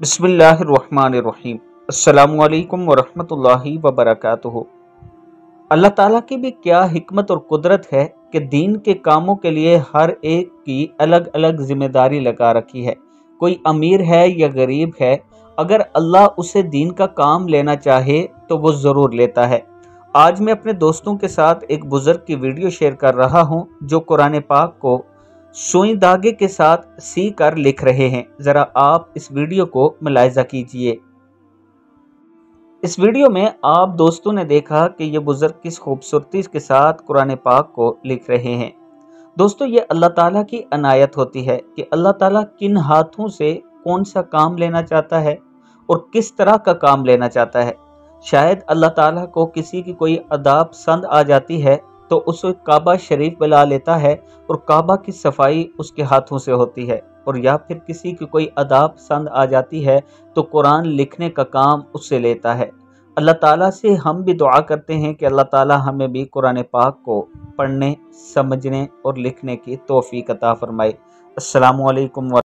बिस्मिल्लाहिर्रहमानिर्रहीम। अस्सलामुअलैकुम वरहमतुल्लाहि वबरकातुहु। अल्लाह ताला की भी क्या हिकमत और कुदरत है कि दीन के कामों के लिए हर एक की अलग अलग जिम्मेदारी लगा रखी है। कोई अमीर है या गरीब है, अगर अल्लाह उसे दीन का काम लेना चाहे तो वो ज़रूर लेता है। आज मैं अपने दोस्तों के साथ एक बुज़ुर्ग की वीडियो शेयर कर रहा हूँ जो कुरान पाक को सुई धागे के साथ सी कर लिख रहे हैं। ज़रा आप इस वीडियो को मुलाहिजा कीजिए। इस वीडियो में आप दोस्तों ने देखा कि ये बुज़ुर्ग किस खूबसूरती के साथ कुरान पाक को लिख रहे हैं। दोस्तों, ये अल्लाह ताला की अनायत होती है कि अल्लाह ताला किन हाथों से कौन सा काम लेना चाहता है और किस तरह का काम लेना चाहता है। शायद अल्लाह ताला को किसी की कोई अदा पसंद आ जाती है तो उसे काबा शरीफ बुला लेता है और काबा की सफाई उसके हाथों से होती है, और या फिर किसी की कोई अदा पसंद आ जाती है तो कुरान लिखने का काम उससे लेता है। अल्लाह ताला से हम भी दुआ करते हैं कि अल्लाह ताला हमें भी कुरान पाक को पढ़ने, समझने और लिखने की तौफीक अता फरमाए। अस्सलामु अलैकुम।